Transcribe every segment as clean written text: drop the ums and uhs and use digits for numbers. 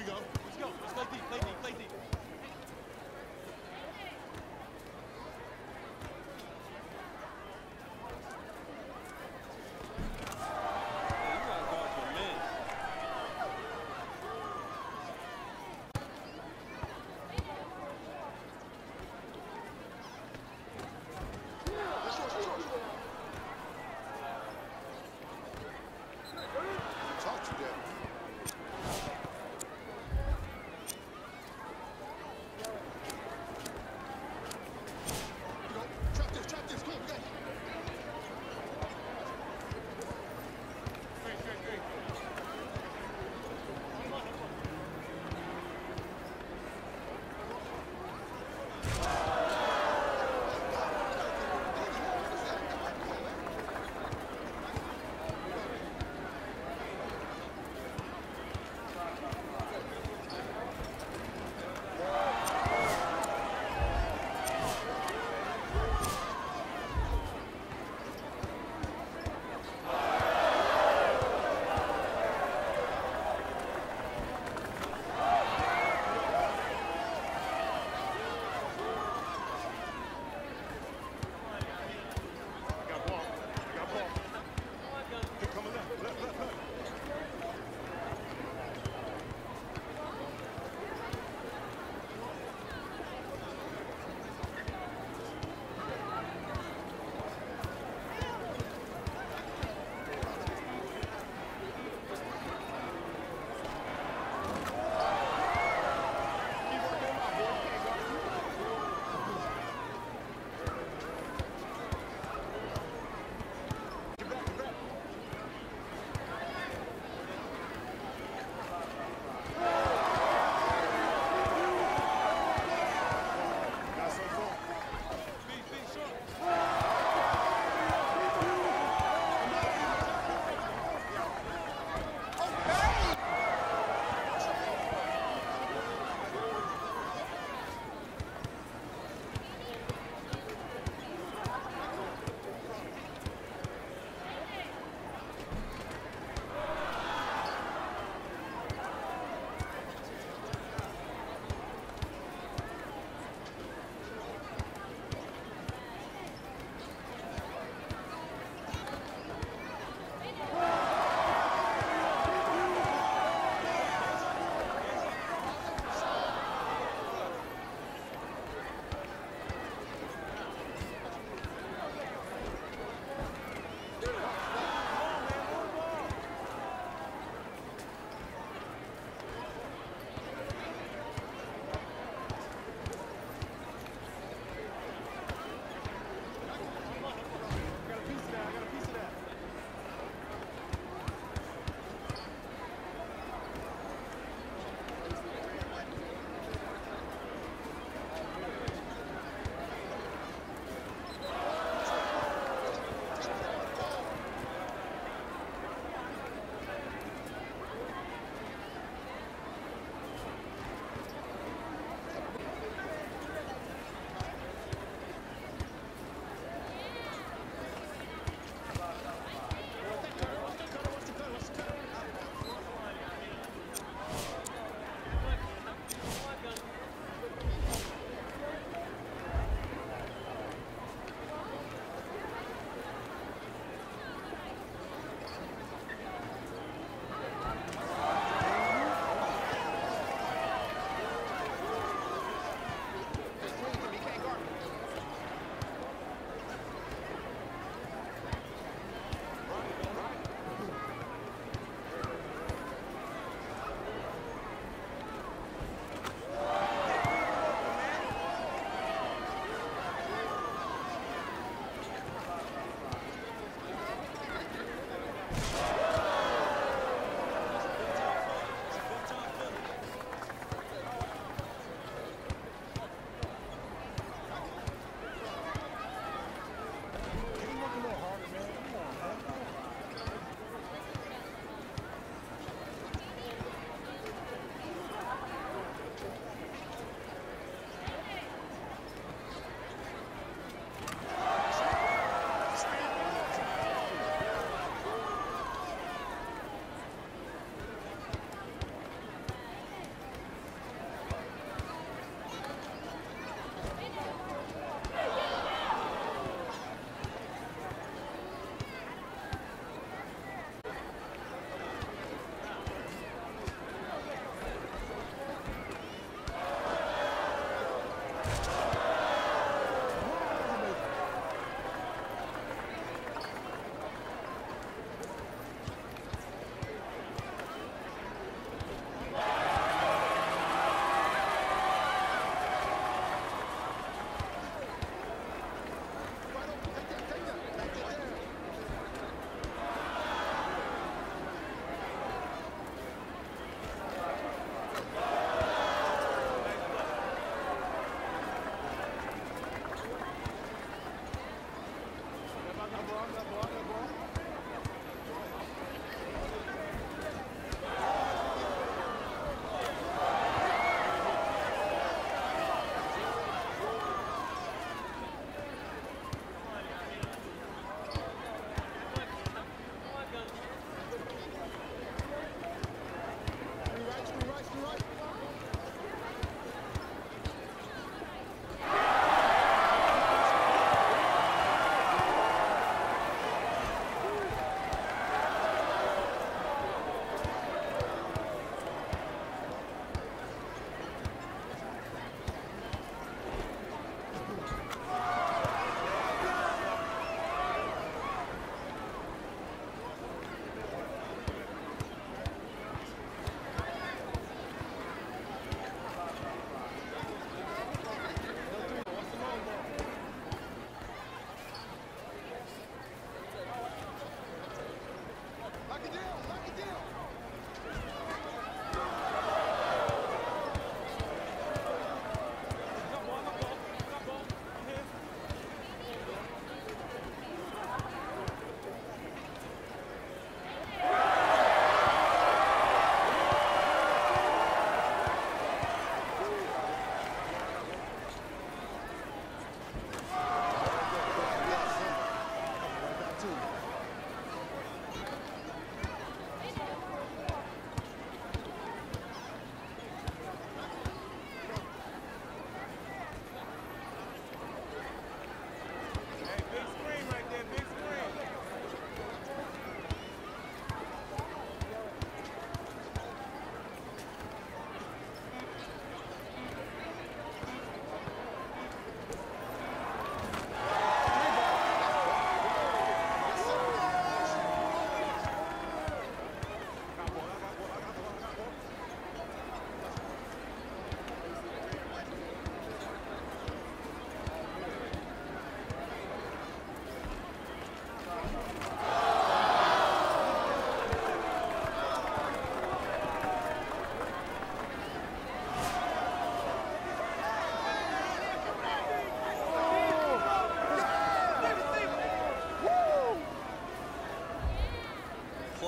we go. Let's go. Let's play deep. Play deep.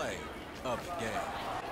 play of the game.